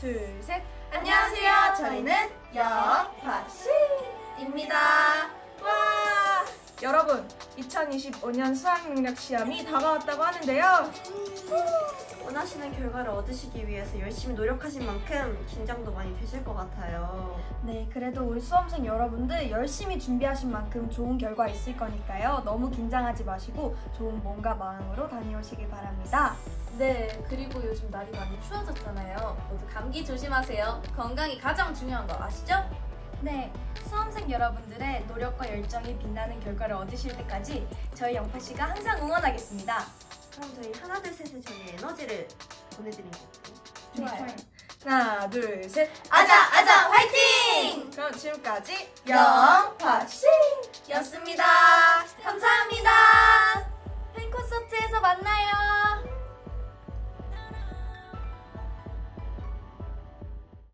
둘, 셋! 안녕하세요! 저희는 여파씨입니다. 와! 여러분, 2025년 수학능력 시험이 다가왔다고 하는데요. 원하시는 결과를 얻으시기 위해서 열심히 노력하신 만큼 긴장도 많이 되실 것 같아요. 네, 그래도 우리 수험생 여러분들 열심히 준비하신 만큼 좋은 결과 있을 거니까요. 너무 긴장하지 마시고 좋은 몸과 마음으로 다녀오시길 바랍니다. 네, 그리고 요즘 날이 많이 추워졌잖아요. 모두 감기 조심하세요. 건강이 가장 중요한 거 아시죠? 네, 수험생 여러분들의 노력과 열정이 빛나는 결과를 얻으실 때까지 저희 영파씨가 항상 응원하겠습니다. 그럼 저희 하나, 둘, 셋에 저희 에너지를 보내드리는 것도 좋아요. 하나, 둘, 셋! 아자, 아자, 화이팅! 그럼 지금까지 영파씨였습니다. 감사합니다. 팬콘서트에서 만나요.